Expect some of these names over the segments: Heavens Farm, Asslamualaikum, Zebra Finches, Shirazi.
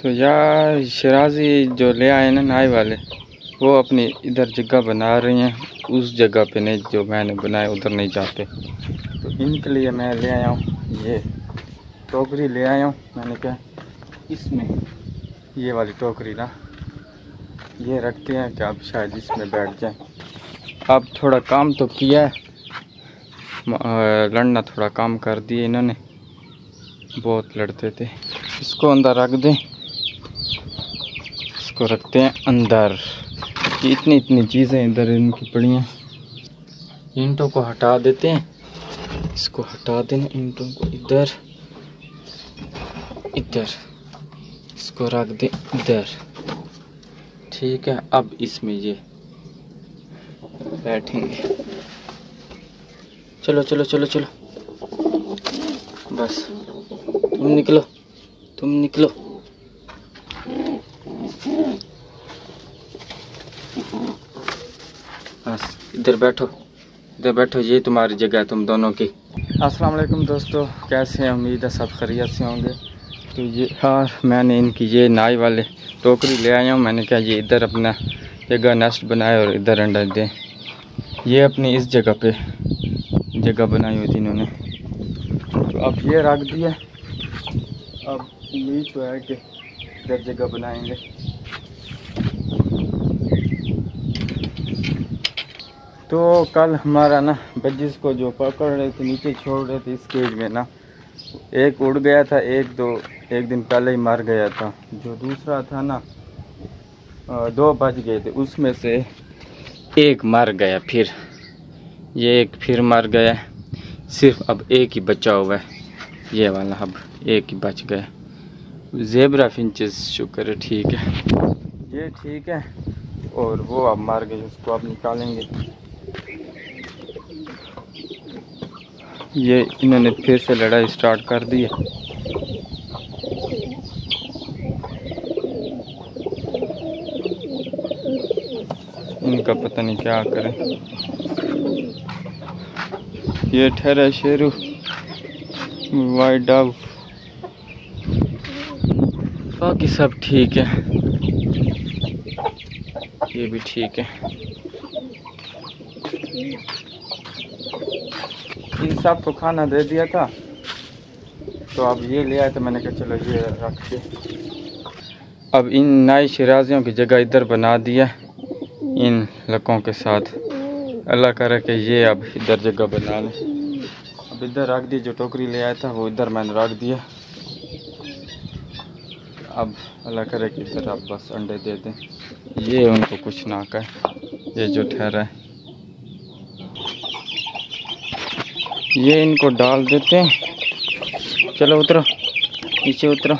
तो यार शराजी जो ले आए ना नाई वाले, वो अपनी इधर जगह बना रही हैं, उस जगह पे नहीं जो मैंने बनाया, उधर नहीं जाते। तो इनके लिए मैं ले आया हूँ ये टोकरी ले आया हूँ। मैंने क्या इसमें ये वाली टोकरी ना ये रखते हैं कि आप शायद इसमें बैठ जाएं। अब थोड़ा काम तो किया है, लड़ना थोड़ा काम कर दिए इन्होंने, बहुत लड़ते थे। इसको अंदर रख दें, इसको रखते हैं अंदर। इतनी इतनी चीज़ें इधर इनकी पड़ी हैं। ईंटों को हटा देते हैं, इसको हटा देना, ईंटों को इधर इधर, इसको रख दें इधर। ठीक है, अब इसमें ये बैठेंगे। चलो चलो चलो चलो, बस तुम निकलो, तुम निकलो। बस इधर बैठो, इधर बैठो, ये तुम्हारी जगह है तुम दोनों की। अस्सलाम वालेकुम दोस्तों, कैसे हैं? उम्मीद है सब खैरियत से होंगे। तो ये हाँ, मैंने इनकी ये नाई वाले टोकरी ले आया हूँ। मैंने कहा ये इधर अपना जगह नेस्ट बनाए और इधर अंडा दें। ये अपनी इस जगह पे जगह बनाई हुई थी इन्होंने, तो अब ये रख दिया। अब उम्मीद तो है कि इधर जगह बनाएंगे। तो कल हमारा ना बजिस को जो पकड़ रहे थे नीचे छोड़ रहे थे इस केज में ना, एक उड़ गया था, एक दिन पहले ही मर गया था। जो दूसरा था ना, दो बच गए थे, उसमें से एक मर गया, फिर ये एक फिर मर गया। सिर्फ अब एक ही बचा हुआ है, ये वाला अब एक ही बच गया। ज़ेबरा फिंचेस शुक्र है, ठीक है, ये ठीक है। और वो अब मर गई, उसको अब निकालेंगे। ये इन्होंने फिर से लड़ाई स्टार्ट कर दी है। इनका पता नहीं क्या करें। ये ठहरा शेरू वाइड डब, बाकी सब ठीक है, ये भी ठीक है। इन सब को खाना दे दिया था, तो अब ये ले आए तो मैंने कहा चलो ये रख के। अब इन नाई शराजियों की जगह इधर बना दिया इन लकों के साथ। अल्लाह करे कि ये अब इधर जगह बना लें। इधर रख दिया, जो टोकरी ले आया था वो इधर मैंने रख दिया। अब अल्लाह करे कि इधर आप बस अंडे दे दें, ये उनको कुछ ना कहे। ये जो ठहरा है ये इनको डाल देते हैं। चलो उतरो, नीचे उतरो।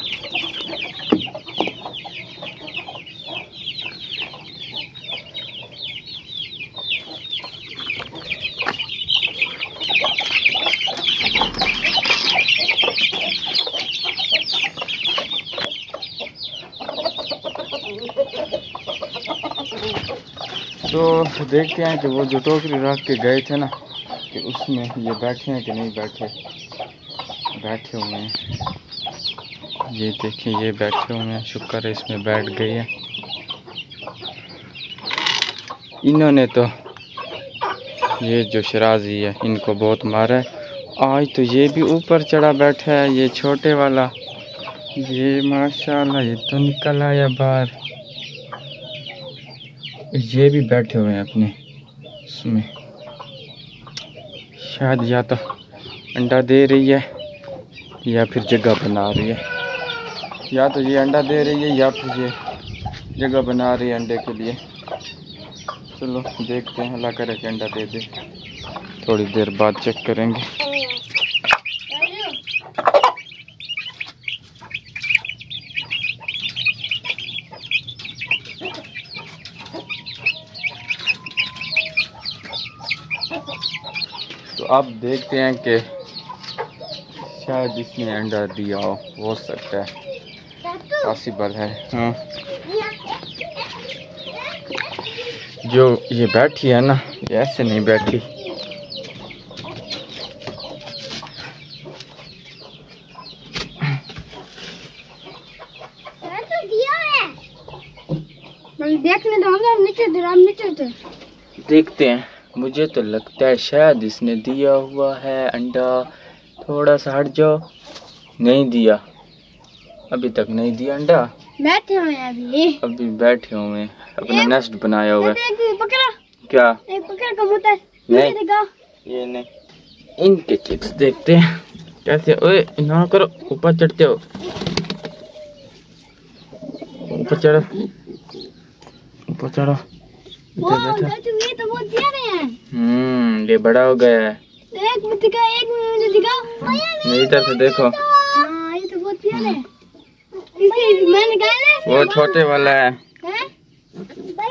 तो देखते हैं कि वो जो टोकरी रख के गए थे ना, कि उसमें ये बैठे हैं कि नहीं बैठे। बैठे हुए हैं, ये देखिए ये बैठे हुए हैं, शुक्र है इसमें बैठ गई है। इन्होंने तो ये जो शराजी है इनको बहुत मारा है। आज तो ये भी ऊपर चढ़ा बैठा है, ये छोटे वाला, ये माशाल्लाह ये तो निकल आया बाहर। ये भी बैठे हुए हैं अपने उसमें, शायद या तो अंडा दे रही है या फिर जगह बना रही है। या तो ये अंडा दे रही है या फिर ये जगह बना रही है अंडे के लिए। चलो देखते हैं, अल्लाह करे कि अंडा दे दे। थोड़ी देर बाद चेक करेंगे। तो अब देखते हैं कि शायद इसने अंडा दिया हो सकता है, पॉसिबल है। हाँ, जो ये बैठी है ना ये ऐसे नहीं बैठी, देखने दो, हम नीचे उतर देखते हैं। मुझे तो लगता है शायद इसने दिया हुआ है अंडा। थोड़ा सा हट जाओ, नहीं दिया, अभी तक नहीं दिया अंडा। बैठे हुए हैं अभी बैठे हुए हैं, अपना नेस्ट बनाया हुआ है। पकड़ा क्या? एक पकड़ा कबूतर। नहीं ये नहीं, इनके चिक्स देखते हैं कैसे। ओए ना करो, ऊपर चढ़ते हो, ऊपर चढ़ो, ऊपर चढ़ो। ये तो बहुत रहे हैं। ये बड़ा हो गया है। एक मुझे दिखा, एक मुझे दिखा, मेरी तरफ से देखो। हाँ ये तो बहुत प्यारा है। वो छोटे वाला है।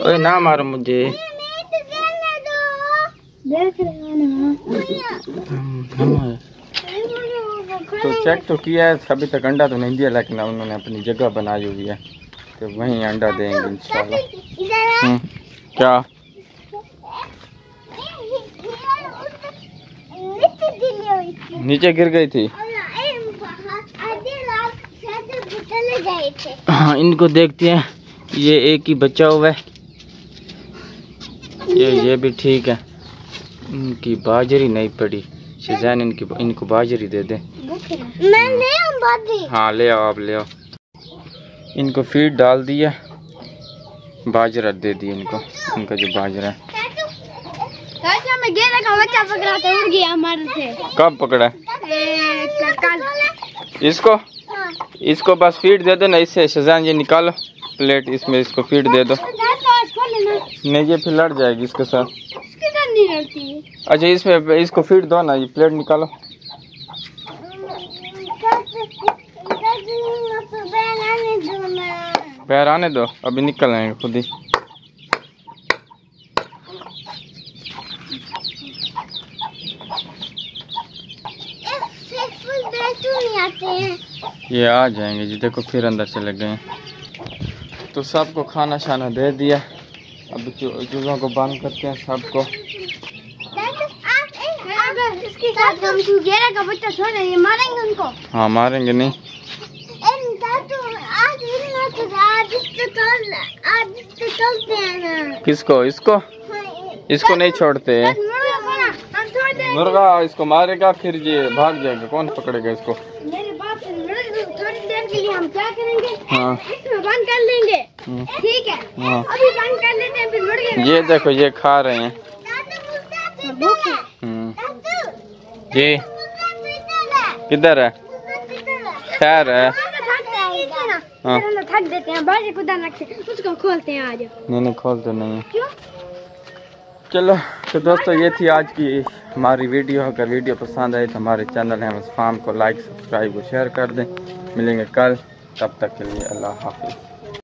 ओए ना मारो मुझे। देख रहे ना, तो चेक तो किया है, अभी तक अंडा तो नहीं दिया, लेकिन उन्होंने अपनी जगह बनाई हुई है तो वहीं अंडा देंगे इंशाल्लाह। क्या नीचे गिर गई थी? हाँ, इनको देखते हैं। ये एक ही बच्चा हुआ है, ये भी ठीक है। इनकी बाजरी नहीं पड़ी, शिजान इनको बाजरी दे दे। मैं ले आऊं बाजरी? हाँ ले आओ, आप ले आओ। इनको फीड डाल दिया, बाजरा दे दिया इनको, इनका जो बाजरा है। बच्चा पकड़ा था, उड़ गया हमारे से। कब पकड़ा? इसको इसको बस फीड दे दो ना, इससे शजान ये निकालो प्लेट, इसमें इसको फीड दे दो। नहीं ये फिर लड़ जाएगी इसके साथ। अच्छा इसमें इसको फीड दो ना, ये प्लेट निकालो। पैर आने दो, अभी निकल आएंगे खुद ही। ये आ जाएंगे जी, देखो फिर अंदर चले गए। तो सबको खाना शाना दे दिया, अब चूज़ों को बंद करते हैं सबको। हाँ मारेंगे नहीं। किसको? इसको इसको नहीं छोड़ते। मुर्गा इसको मारेगा फिर ये भाग जाएगा, कौन पकड़ेगा इसको? हम क्या करेंगे? हाँ। इसमें बंद कर लेंगे, ठीक है? हाँ। अभी बंद कर लेते हैं, फिर मुड़ गए। ये देखो ये खा रहे हैं। जी किधर है? खैर है। हाँ। थक देते हैं, बाजी कुदा रखते हैं, उसको खोलते हैं आज। नहीं खोलते नहीं। चलो तो दोस्तों ये थी आज की हमारी वीडियो। अगर वीडियो पसंद आई तो हमारे चैनल हेवंस फार्म को लाइक, सब्सक्राइब और शेयर कर दें। मिलेंगे कल, तब तक के लिए अल्लाह हाफिज़।